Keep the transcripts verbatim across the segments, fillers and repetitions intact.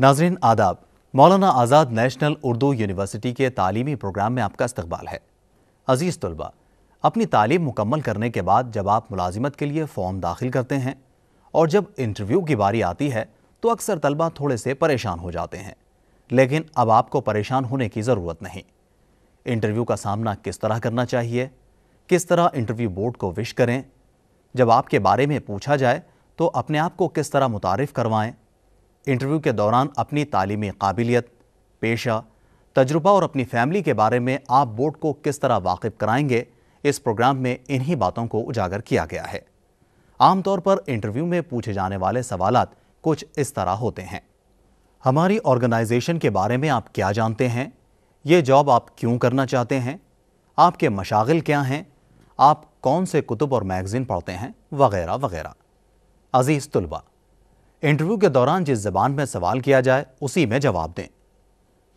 नाजरीन आदाब, मौलाना Azad national Urdu university के तालीमी प्रोग्राम में आपका इस्तकबाल है। अज़ीज़ तलबा, अपनी तालीम मुकम्मल करने के बाद जब आप मुलाजिमत के लिए फॉर्म दाखिल करते हैं और जब इंटरव्यू की बारी आती है तो अक्सर तलबा थोड़े से परेशान हो जाते हैं, लेकिन अब आपको परेशान होने की ज़रूरत नहीं। इंटरव्यू का सामना किस तरह करना चाहिए, किस तरह इंटरव्यू बोर्ड को विश करें, जब आपके बारे में पूछा जाए तो अपने आप को किस तरह मुतारिफ़ करवाएँ, इंटरव्यू के दौरान अपनी तालीमी काबिलियत, पेशा, तजुर्बा और अपनी फैमिली के बारे में आप बोर्ड को किस तरह वाकिफ़ कराएंगे, इस प्रोग्राम में इन्हीं बातों को उजागर किया गया है। आमतौर पर इंटरव्यू में पूछे जाने वाले सवालात कुछ इस तरह होते हैं। हमारी ऑर्गेनाइजेशन के बारे में आप क्या जानते हैं, ये जॉब आप क्यों करना चाहते हैं, आपके मशागिल क्या हैं, आप कौन से कुतुब और मैगज़ीन पढ़ते हैं, वगैरह वगैरह। अज़ीज़ तुलबा, इंटरव्यू के दौरान जिस ज़बान में सवाल किया जाए उसी में जवाब दें।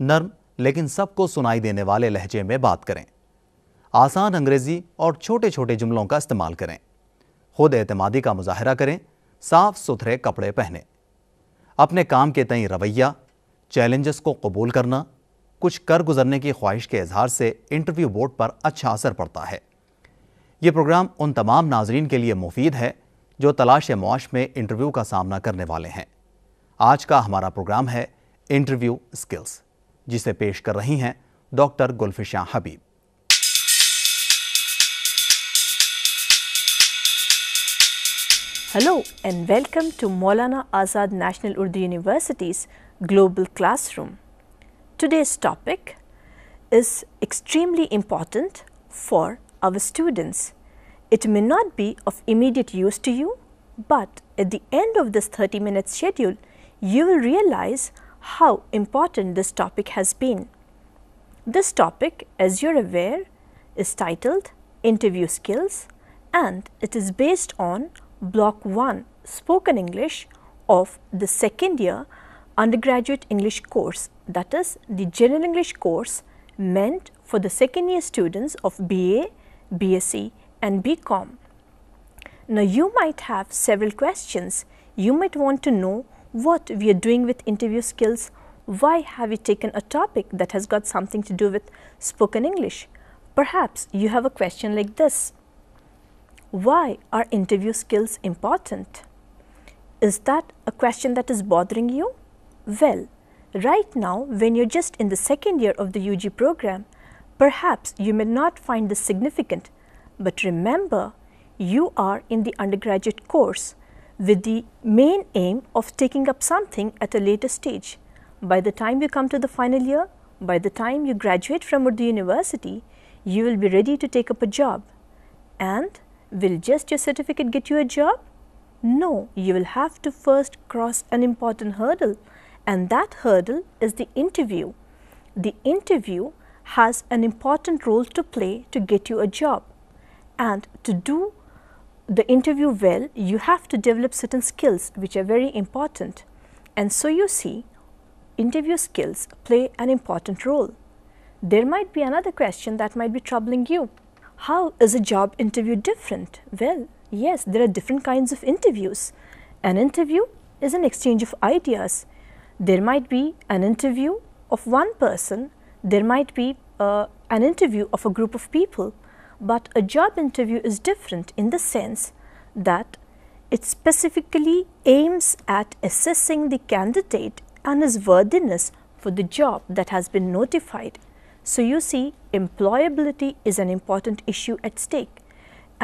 नर्म लेकिन सबको सुनाई देने वाले लहजे में बात करें। आसान अंग्रेज़ी और छोटे छोटे जुमलों का इस्तेमाल करें। खुद एतमादी का मुजाहरा करें। साफ़ सुथरे कपड़े पहनें। अपने काम के तई रवैया, चैलेंजेस को कबूल करना, कुछ कर गुजरने की ख्वाहिश के इजहार से इंटरव्यू बोर्ड पर अच्छा असर पड़ता है। ये प्रोग्राम उन तमाम नाजरीन के लिए मुफीद है जो तलाश मुआश में इंटरव्यू का सामना करने वाले हैं। आज का हमारा प्रोग्राम है इंटरव्यू स्किल्स, जिसे पेश कर रही हैं doctor Gulfisha Habib. Hello and welcome to Maulana Azad National Urdu University's Global Classroom. Today's topic is extremely important for our students. It may not be of immediate use to you, but at the end of this thirty minute schedule, you will realize how important this topic has been. This topic, as you're aware, is titled Interview Skills, and it is based on Block one Spoken English of the second year undergraduate English course, that is the general English course meant for the second year students of B A, B Sc and B Com. Now you might have several questions. You might want to know what we are doing with interview skills. Why have you taken a topic that has got something to do with spoken English? Perhaps you have a question like this. Why are interview skills important? Is that a question that is bothering you? Well, right now when you're just in the second year of the U G program, perhaps you may not find this significant, but remember you are in the undergraduate course with the main aim of taking up something at a later stage. By the time you come to the final year, by the time you graduate from Urdu University, you will be ready to take up a job. And will just your certificate get you a job? No, you will have to first cross an important hurdle, and that hurdle is the interview. The interview has an important role to play to get you a job, and to do the interview well, you have to develop certain skills which are very important. And so you see, interview skills play an important role. There might be another question that might be troubling you. How is a job interview different? Well, yes, there are different kinds of interviews. An interview is an exchange of ideas. There might be an interview of one person. There might be uh, an interview of a group of people. But a job interview is different in the sense that it specifically aims at assessing the candidate and his worthiness for the job that has been notified. So you see, employability is an important issue at stake,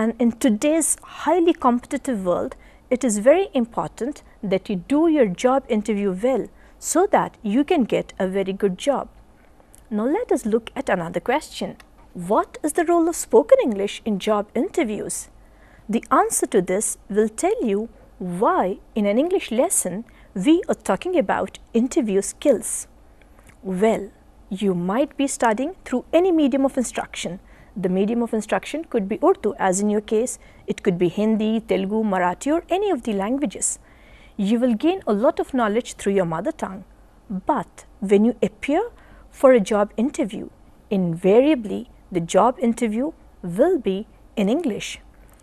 and in today's highly competitive world, it is very important that you do your job interview well so that you can get a very good job. Now let us look at another question. What is the role of spoken English in job interviews? The answer to this will tell you why in an English lesson we are talking about interview skills. Well, you might be studying through any medium of instruction. The medium of instruction could be Urdu, as in your case, it could be Hindi, Telugu, Marathi or any of the languages. You will gain a lot of knowledge through your mother tongue. But when you appear for a job interview, invariably the job interview will be in English.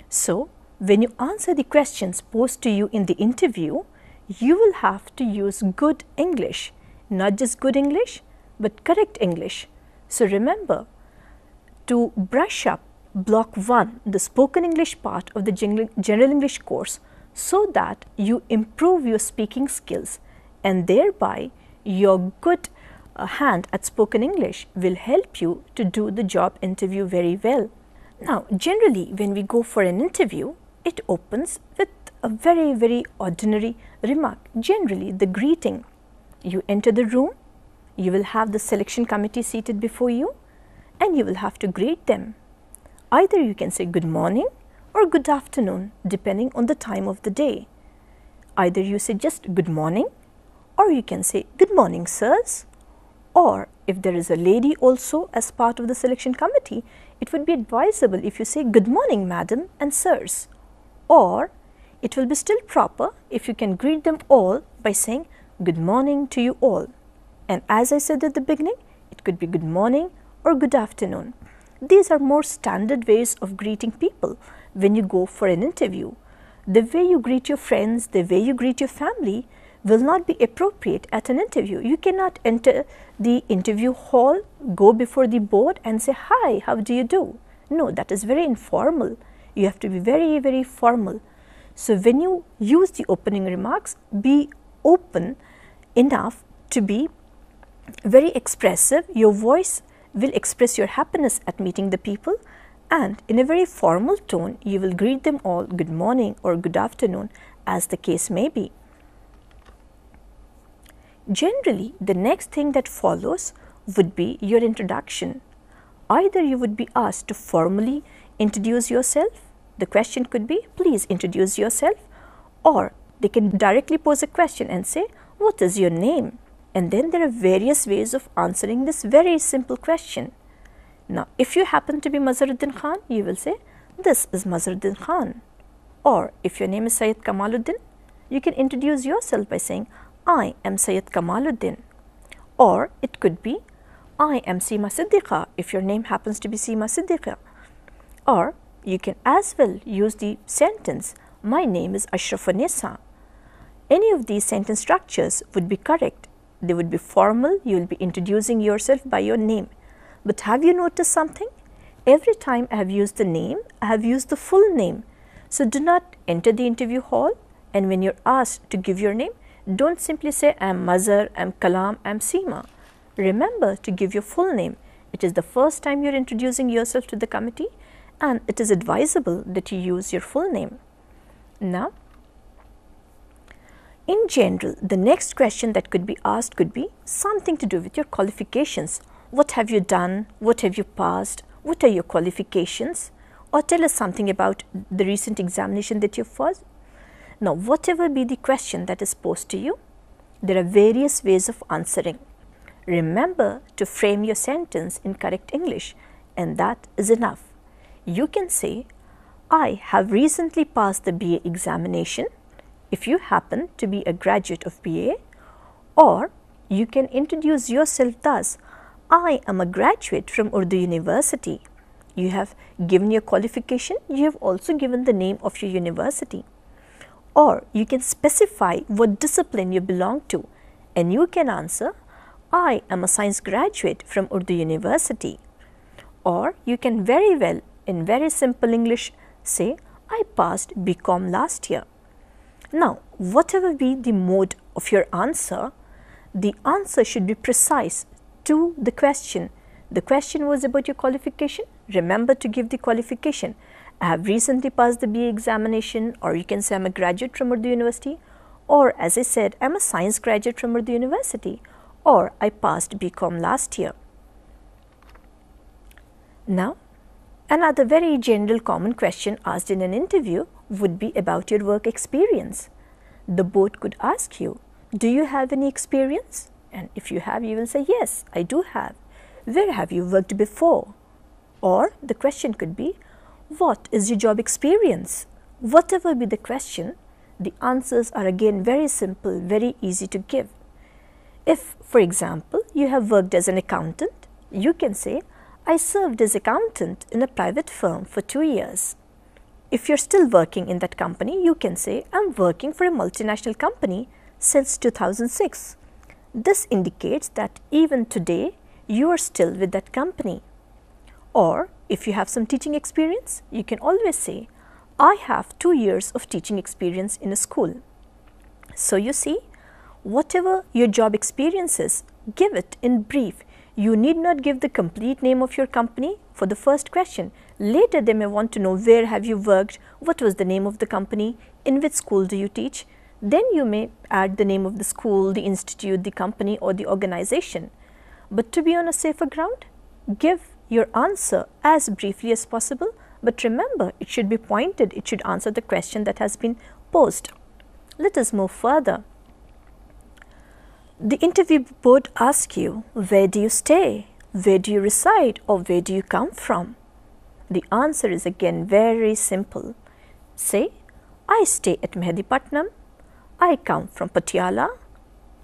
So when you answer the questions posed to you in the interview, you will have to use good English, not just good English, but correct English. So remember to brush up block one, the spoken English part of the general English course, so that you improve your speaking skills, and thereby your good uh, hand at spoken English will help you to do the job interview very well. Now, generally when we go for an interview, it opens with a very, very ordinary remark, generally the greeting. You enter the room, you will have the selection committee seated before you, and you will have to greet them. Either you can say good morning or good afternoon, depending on the time of the day. Either you say just good morning, or you can say good morning sirs, or if there is a lady also as part of the selection committee, it would be advisable if you say good morning madam and sirs, or it will be still proper if you can greet them all by saying good morning to you all. And as I said at the beginning, it could be good morning or good afternoon. These are more standard ways of greeting people when you go for an interview. The way you greet your friends, the way you greet your family will not be appropriate at an interview. You cannot enter the interview hall, go before the board and say, hi, how do you do? No, that is very informal. You have to be very, very formal. So when you use the opening remarks, be open enough to be very expressive. Your voice will express your happiness at meeting the people, and in a very formal tone you will greet them all good morning or good afternoon, as the case may be. Generally, the next thing that follows would be your introduction. Either you would be asked to formally introduce yourself. The question could be, please introduce yourself, or they can directly pose a question and say, what is your name? And then there are various ways of answering this very simple question. Now, if you happen to be Mazaruddin Khan, you will say, this is Mazaruddin Khan. Or if your name is Sayyid Kamaluddin, you can introduce yourself by saying, I am Sayyid Kamaluddin. Or it could be, I am Seema Siddiqa, if your name happens to be Seema Siddiqa. Or you can as well use the sentence, my name is Ashraf Nisa. Any of these sentence structures would be correct. They would be formal, you will be introducing yourself by your name. But have you noticed something? Every time I have used the name, I have used the full name. So do not enter the interview hall, and when you're asked to give your name, don't simply say I am Mazar, I am Kalam, I am Seema. Remember to give your full name. It is the first time you're introducing yourself to the committee, and it is advisable that you use your full name. Now, in general, the next question that could be asked could be something to do with your qualifications. What have you done? What have you passed? What are your qualifications? Or tell us something about the recent examination that you've passed. Now, whatever be the question that is posed to you, there are various ways of answering. Remember to frame your sentence in correct English, and that is enough. You can say, I have recently passed the B A examination, if you happen to be a graduate of B A, or you can introduce yourself thus, I am a graduate from Urdu University. You have given your qualification, you have also given the name of your university. Or you can specify what discipline you belong to, and you can answer, I am a science graduate from Urdu University. Or you can very well, in very simple English, say, I passed B Com last year. Now, whatever be the mode of your answer, the answer should be precise to the question. The question was about your qualification. Remember to give the qualification. I have recently passed the B A examination, or you can say I am a graduate from Urdu University, or as I said, I am a science graduate from Urdu University, or I passed B Com last year. Now, another very general common question asked in an interview would be about your work experience. The board could ask you, do you have any experience? And if you have, you will say, yes, I do have. Where have you worked before? Or the question could be, what is your job experience? Whatever be the question, the answers are again very simple, very easy to give. If, for example, you have worked as an accountant, you can say, I served as accountant in a private firm for two years. If you're still working in that company, you can say, I'm working for a multinational company since two thousand six. This indicates that even today, you are still with that company. Or if you have some teaching experience, you can always say, I have two years of teaching experience in a school. So you see, whatever your job experience is, give it in brief. You need not give the complete name of your company for the first question. Later they may want to know where have you worked, what was the name of the company, in which school do you teach. Then you may add the name of the school, the institute, the company or the organization. But to be on a safer ground, give your answer as briefly as possible, but remember it should be pointed, it should answer the question that has been posed. Let us move further. The interview board asks you, where do you stay, where do you reside or where do you come from? The answer is again very simple. Say, I stay at Mehdipatnam, I come from Patiala,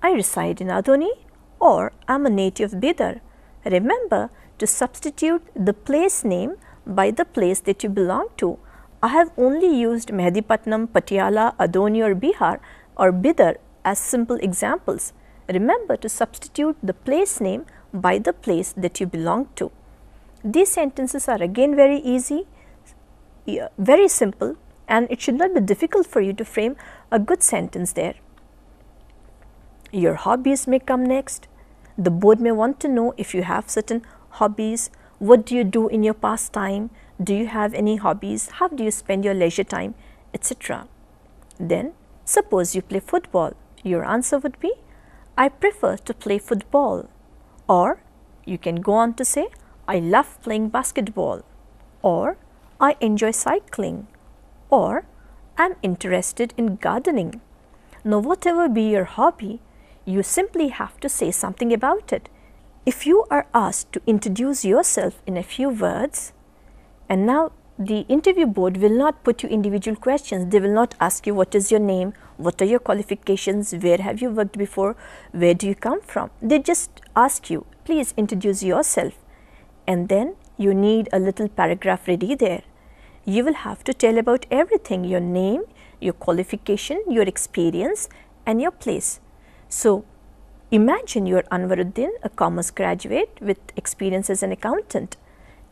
I reside in Adoni, or I am a native of Bidar. Remember to substitute the place name by the place that you belong to. I have only used Mehdipatnam, Patiala, Adoni or Bihar or Bidar as simple examples. Remember to substitute the place name by the place that you belong to. These sentences are again very easy, very simple, and it should not be difficult for you to frame a good sentence there. Your hobbies may come next. The board may want to know if you have certain hobbies, what do you do in your pastime, do you have any hobbies, how do you spend your leisure time, et cetera. Then, suppose you play football, your answer would be, I prefer to play football. Or you can go on to say, I love playing basketball, or I enjoy cycling, or I am interested in gardening. Now, whatever be your hobby, you simply have to say something about it. If you are asked to introduce yourself in a few words, and now the interview board will not put you individual questions, they will not ask you what is your name, what are your qualifications, where have you worked before, where do you come from. They just ask you, please introduce yourself, and then you need a little paragraph ready there. You will have to tell about everything, your name, your qualification, your experience and your place. So, imagine you are Anwaruddin, a commerce graduate with experience as an accountant,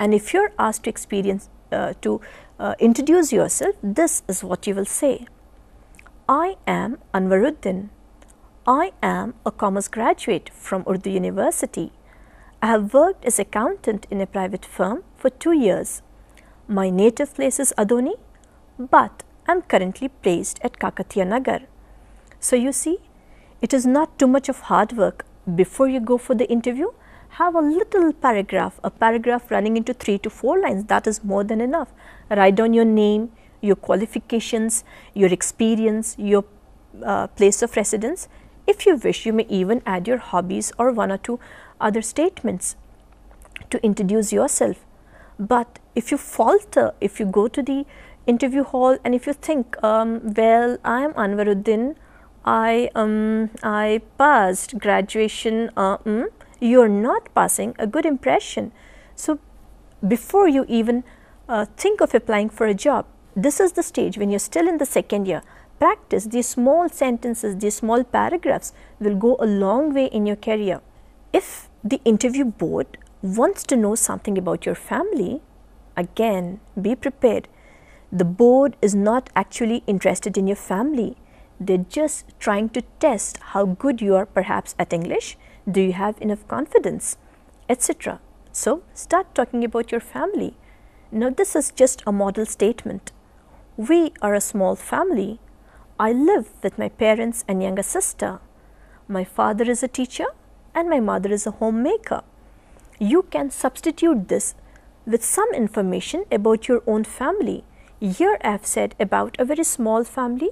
and if you are asked to experience uh, to uh, introduce yourself, this is what you will say. I am Anwaruddin. I am a commerce graduate from Urdu University. I have worked as accountant in a private firm for two years. My native place is Adoni, but I am currently placed at Kakatiya Nagar. So you see, it is not too much of hard work. Before you go for the interview, have a little paragraph, a paragraph running into three to four lines, that is more than enough. Write down your name, your qualifications, your experience, your uh, place of residence. If you wish, you may even add your hobbies or one or two other statements to introduce yourself. But if you falter, if you go to the interview hall and if you think, um, well, I am Anwaruddin, I, um, I passed graduation, uh, mm, you are not passing a good impression. So, before you even uh, think of applying for a job, this is the stage when you are still in the second year. Practice these small sentences, these small paragraphs will go a long way in your career. If the interview board wants to know something about your family, again, be prepared. The board is not actually interested in your family. They are just trying to test how good you are perhaps at English, do you have enough confidence, et cetera. So, start talking about your family. Now, this is just a model statement. We are a small family. I live with my parents and younger sister. My father is a teacher and my mother is a homemaker. You can substitute this with some information about your own family. Here I have said about a very small family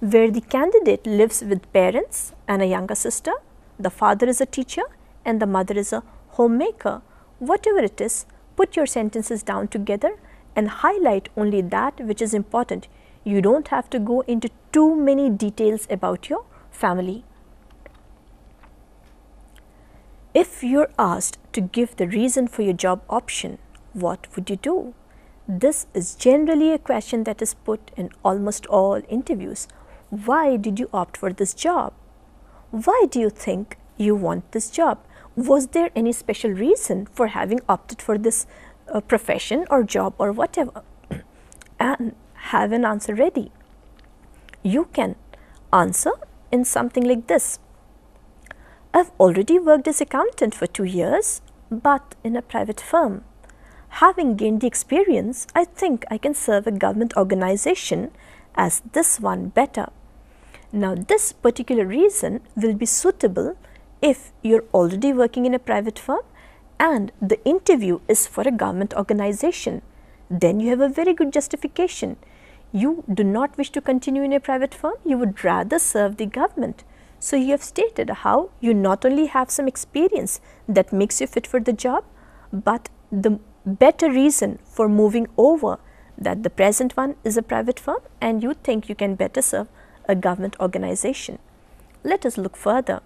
where the candidate lives with parents and a younger sister, the father is a teacher and the mother is a homemaker. Whatever it is, put your sentences down together and highlight only that which is important. You don't have to go into too many details about your family. If you are asked to give the reason for your job option, what would you do? This is generally a question that is put in almost all interviews. Why did you opt for this job? Why do you think you want this job? Was there any special reason for having opted for this uh, profession or job or whatever? And have an answer ready. You can answer in something like this. I've already worked as accountant for two years, but in a private firm. Having gained the experience, I think I can serve a government organization as this one better. Now, this particular reason will be suitable if you're already working in a private firm and the interview is for a government organization. Then you have a very good justification. You do not wish to continue in a private firm, you would rather serve the government. So, you have stated how you not only have some experience that makes you fit for the job, but the better reason for moving over, that the present one is a private firm and you think you can better serve a government organization. Let us look further.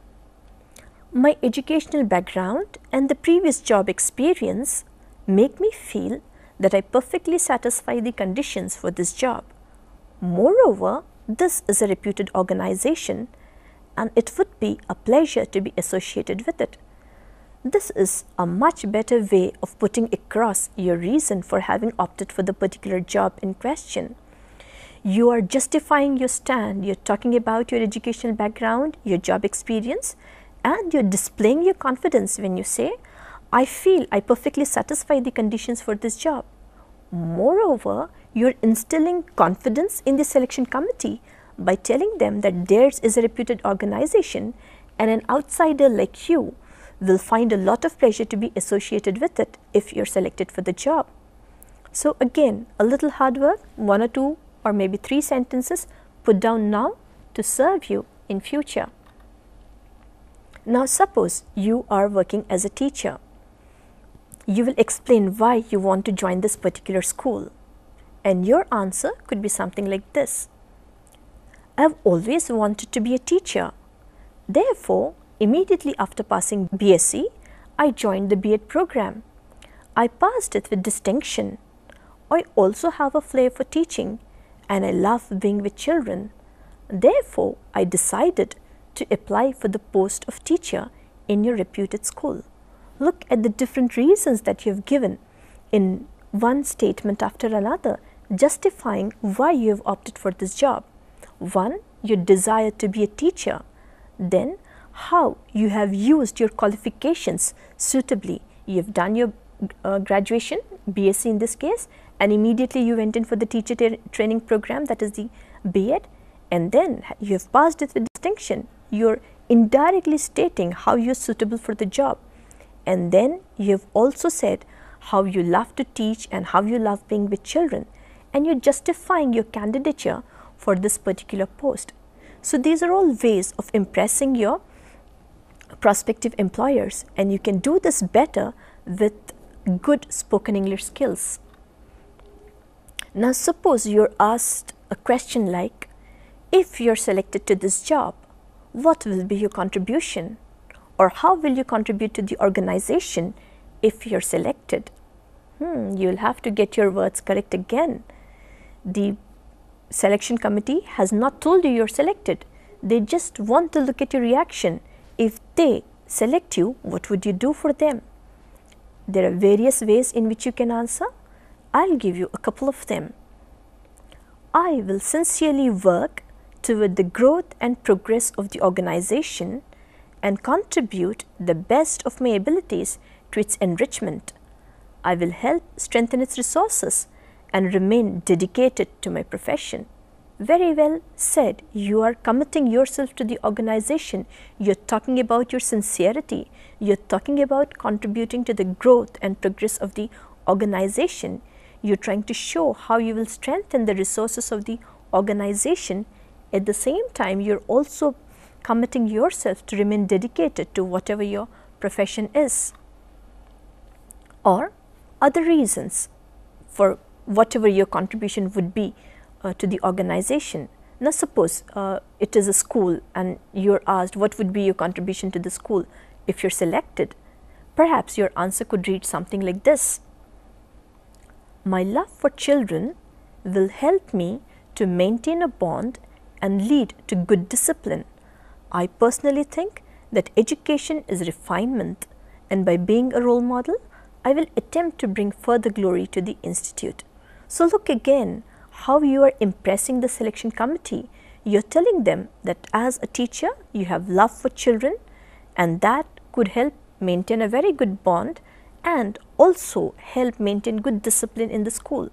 My educational background and the previous job experience make me feel that I perfectly satisfy the conditions for this job. Moreover, this is a reputed organization and it would be a pleasure to be associated with it. This is a much better way of putting across your reason for having opted for the particular job in question. You are justifying your stand, you are talking about your educational background, your job experience, and you are displaying your confidence when you say, I feel I perfectly satisfy the conditions for this job. Moreover, you are instilling confidence in the selection committee by telling them that theirs is a reputed organization and an outsider like you will find a lot of pleasure to be associated with it if you are selected for the job. So again, a little hard work, one or two or maybe three sentences put down now to serve you in future. Now suppose you are working as a teacher. You will explain why you want to join this particular school and your answer could be something like this. I have always wanted to be a teacher, therefore, immediately after passing B S c, I joined the B Ed program. I passed it with distinction. I also have a flair for teaching and I love being with children. Therefore, I decided to apply for the post of teacher in your reputed school. Look at the different reasons that you have given in one statement after another, justifying why you have opted for this job. One, your desire to be a teacher. Then, how you have used your qualifications suitably. You have done your uh, graduation, B S c in this case, and immediately you went in for the teacher training program, that is the B Ed, and then you have passed it with distinction. You are indirectly stating how you are suitable for the job, and then you have also said how you love to teach and how you love being with children, and you are justifying your candidature for this particular post. So, these are all ways of impressing your prospective employers, and you can do this better with good spoken English skills. Now, suppose you are asked a question like, if you are selected to this job, what will be your contribution? Or how will you contribute to the organization if you are selected? Hmm, you will have to get your words correct again. The selection committee has not told you you are selected. They just want to look at your reaction. If they select you, what would you do for them? There are various ways in which you can answer. I'll give you a couple of them. I will sincerely work toward the growth and progress of the organization and contribute the best of my abilities to its enrichment. I will help strengthen its resources and remain dedicated to my profession. Very well said. You are committing yourself to the organization. You are talking about your sincerity. You are talking about contributing to the growth and progress of the organization. You are trying to show how you will strengthen the resources of the organization. At the same time, you are also committing yourself to remain dedicated to whatever your profession is. Or other reasons for whatever your contribution would be uh, to the organization. Now, suppose uh, it is a school and you are asked what would be your contribution to the school if you are selected. Perhaps your answer could read something like this. My love for children will help me to maintain a bond and lead to good discipline. I personally think that education is refinement, and by being a role model, I will attempt to bring further glory to the institute. So look again how you are impressing the selection committee. You are telling them that as a teacher, you have love for children, and that could help maintain a very good bond and also help maintain good discipline in the school.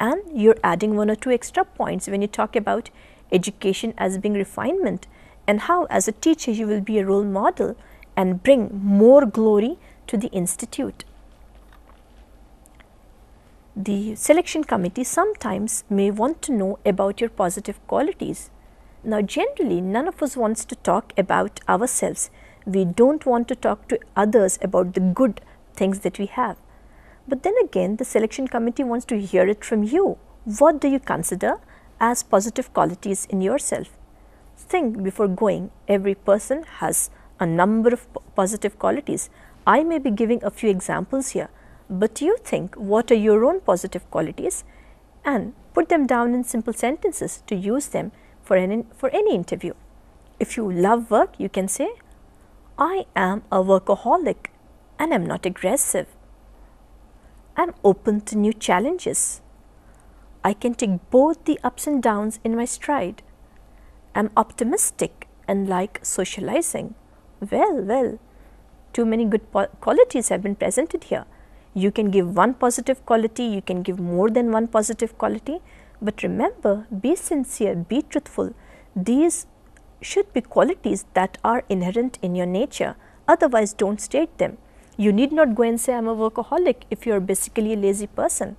And you are adding one or two extra points when you talk about education as being refinement, and how as a teacher you will be a role model and bring more glory to the institute. The selection committee sometimes may want to know about your positive qualities. Now generally none of us wants to talk about ourselves. We don't want to talk to others about the good things that we have. But then again the selection committee wants to hear it from you. What do you consider as positive qualities in yourself? Think before going. Every person has a number of positive qualities. I may be giving a few examples here, but you think what are your own positive qualities and put them down in simple sentences to use them for any, for any interview. If you love work, you can say, I am a workaholic and I am not aggressive. I am open to new challenges. I can take both the ups and downs in my stride. I am optimistic and like socializing. Well, well, too many good qualities have been presented here. You can give one positive quality, you can give more than one positive quality, but remember, be sincere, be truthful. These should be qualities that are inherent in your nature, otherwise don't state them. You need not go and say I am a workaholic if you are basically a lazy person,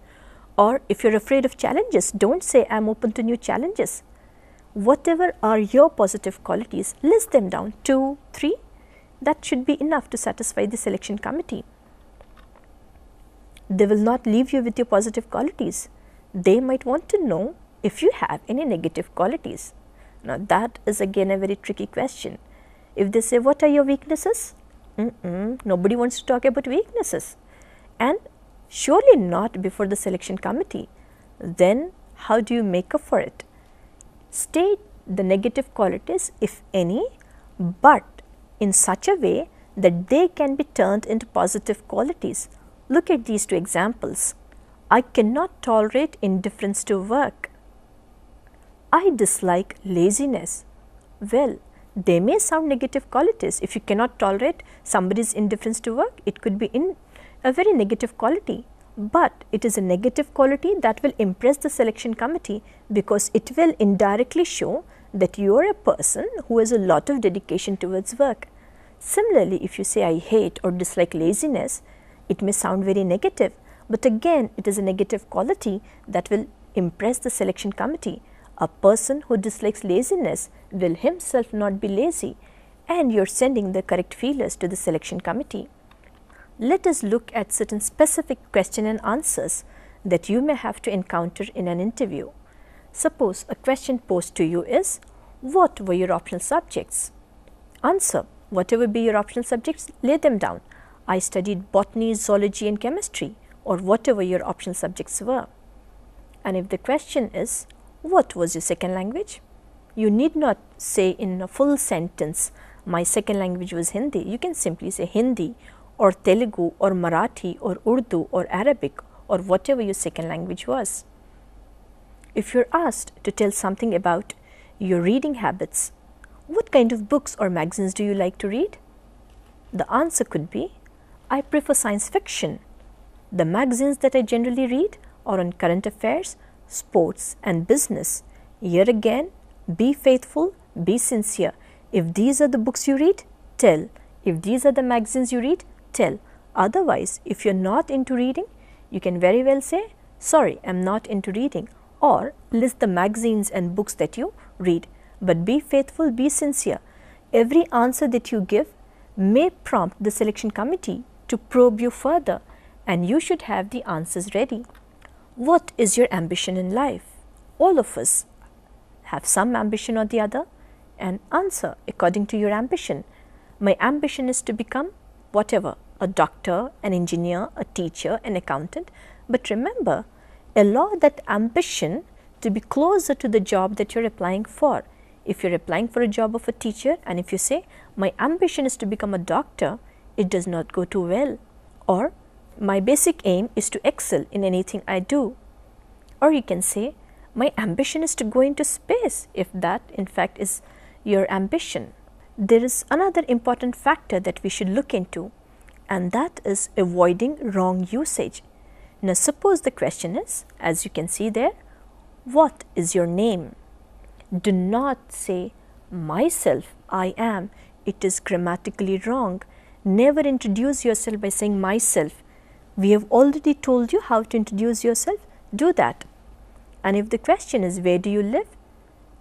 or if you are afraid of challenges, don't say I am open to new challenges. Whatever are your positive qualities, list them down, two, three, that should be enough to satisfy the selection committee. They will not leave you with your positive qualities. They might want to know if you have any negative qualities. Now that is again a very tricky question. If they say what are your weaknesses? Mm-mm, nobody wants to talk about weaknesses, and surely not before the selection committee. Then how do you make up for it? State the negative qualities, if any, but in such a way that they can be turned into positive qualities. Look at these two examples. I cannot tolerate indifference to work. I dislike laziness. Well, they may sound negative qualities. If you cannot tolerate somebody's indifference to work, it could be in a very negative quality. But it is a negative quality that will impress the selection committee, because it will indirectly show that you are a person who has a lot of dedication towards work. Similarly, if you say I hate or dislike laziness, it may sound very negative, but again it is a negative quality that will impress the selection committee. A person who dislikes laziness will himself not be lazy, and you are sending the correct feelers to the selection committee. Let us look at certain specific question and answers that you may have to encounter in an interview. Suppose a question posed to you is, what were your optional subjects? Answer, whatever be your optional subjects, lay them down. I studied botany, zoology and chemistry, or whatever your optional subjects were. And if the question is, what was your second language? You need not say in a full sentence, my second language was Hindi. You can simply say Hindi, or Telugu, or Marathi, or Urdu, or Arabic, or whatever your second language was. If you are asked to tell something about your reading habits, what kind of books or magazines do you like to read? The answer could be, I prefer science fiction. The magazines that I generally read are on current affairs, sports and business. Here again, be faithful, be sincere. If these are the books you read, tell. If these are the magazines you read, tell. Otherwise, if you are not into reading, you can very well say, sorry, I am not into reading, or list the magazines and books that you read. But be faithful, be sincere. Every answer that you give may prompt the selection committee to probe you further, and you should have the answers ready. What is your ambition in life? All of us have some ambition or the other, and answer according to your ambition. My ambition is to become whatever, a doctor, an engineer, a teacher, an accountant. But remember, allow that ambition to be closer to the job that you're applying for. If you're applying for a job of a teacher and if you say, my ambition is to become a doctor, it does not go too well. Or, my basic aim is to excel in anything I do. Or you can say, my ambition is to go into space, if that in fact is your ambition. There is another important factor that we should look into, and that is avoiding wrong usage. Now, suppose the question is, as you can see there, what is your name? Do not say, myself, I am. It is grammatically wrong. Never introduce yourself by saying myself. We have already told you how to introduce yourself. Do that. And if the question is, where do you live?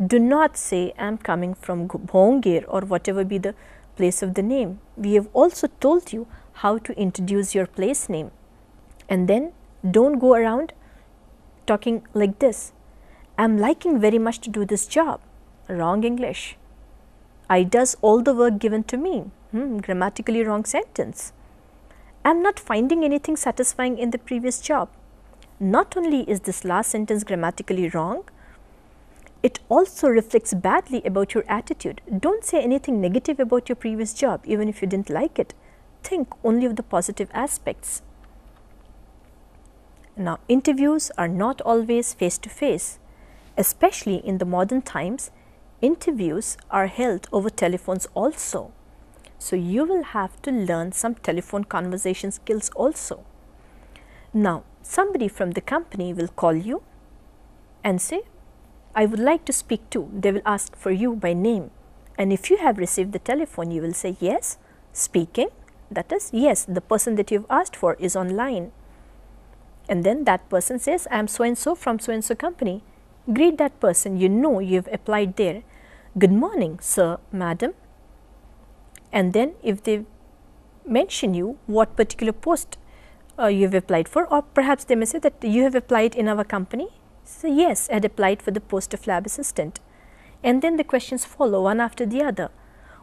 Do not say, I am coming from Bhongir or whatever be the place of the name. We have also told you how to introduce your place name. And then don't go around talking like this. I am liking very much to do this job. Wrong English. I does all the work given to me. Hmm, grammatically wrong sentence. I am not finding anything satisfying in the previous job. Not only is this last sentence grammatically wrong, it also reflects badly about your attitude. Don't say anything negative about your previous job, even if you didn't like it. Think only of the positive aspects. Now, interviews are not always face-to-face. Especially in the modern times, interviews are held over telephones also. So, you will have to learn some telephone conversation skills also. Now, somebody from the company will call you and say, I would like to speak to. They will ask for you by name, and if you have received the telephone, you will say, yes, speaking, that is, yes, the person that you have asked for is online. And then that person says, I am so and so from so and so company. Greet that person, you know you have applied there. Good morning, sir, madam. And then if they mention you what particular post uh, you have applied for, or perhaps they may say that you have applied in our company. So, yes, I had applied for the post of lab assistant. And then the questions follow one after the other.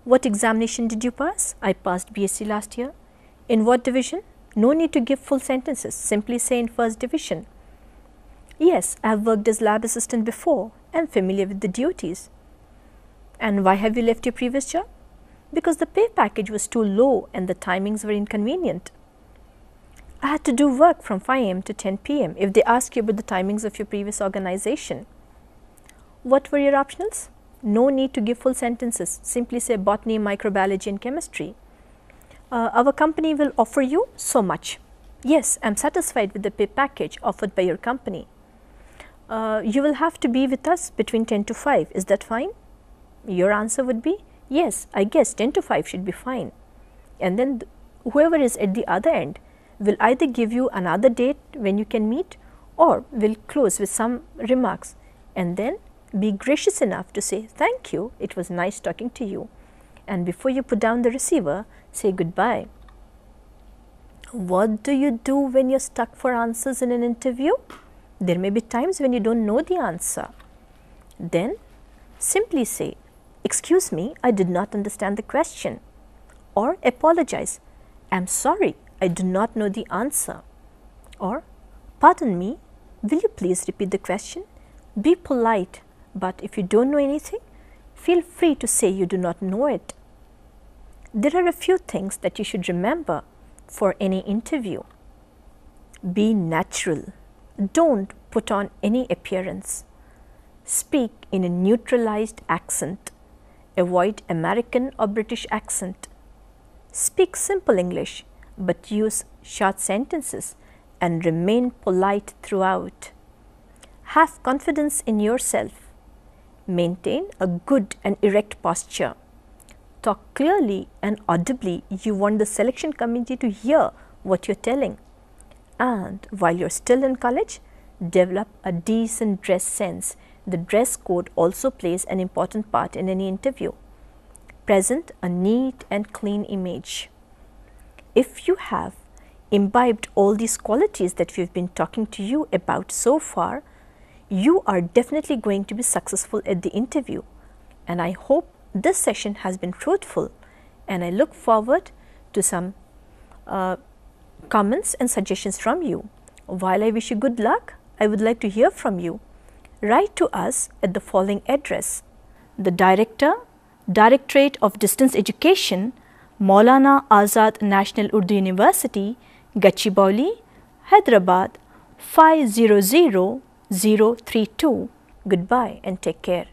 What examination did you pass? I passed B S c last year. In what division? No need to give full sentences, simply say in first division. Yes, I have worked as lab assistant before. I am familiar with the duties. And why have you left your previous job? Because the pay package was too low and the timings were inconvenient. I had to do work from five A M to ten P M if they ask you about the timings of your previous organization. What were your optionals? No need to give full sentences. Simply say botany, microbiology and chemistry. Uh, our company will offer you so much. Yes, I am satisfied with the pay package offered by your company. Uh, you will have to be with us between ten to five. Is that fine? Your answer would be, yes, I guess ten to five should be fine. And then th- whoever is at the other end will either give you another date when you can meet, or will close with some remarks, and then be gracious enough to say, thank you, it was nice talking to you. And before you put down the receiver, say goodbye. What do you do when you're stuck for answers in an interview? There may be times when you don't know the answer. Then simply say, excuse me, I did not understand the question. Or apologize, I'm sorry, I do not know the answer. Or, pardon me, will you please repeat the question? Be polite, but if you don't know anything, feel free to say you do not know it. There are a few things that you should remember for any interview. Be natural. Don't put on any appearance. Speak in a neutralized accent. Avoid American or British accent. Speak simple English, but use short sentences and remain polite throughout. Have confidence in yourself. Maintain a good and erect posture. Talk clearly and audibly. You want the selection committee to hear what you are telling. And while you are still in college, develop a decent dress sense. The dress code also plays an important part in any interview. Present a neat and clean image. If you have imbibed all these qualities that we have been talking to you about so far, you are definitely going to be successful at the interview. And I hope this session has been fruitful, and I look forward to some uh, comments and suggestions from you. While I wish you good luck, I would like to hear from you. Write to us at the following address: the Director, Directorate of Distance Education, Maulana Azad National Urdu University, Gachibowli, Hyderabad five zero zero zero three two. Goodbye and take care.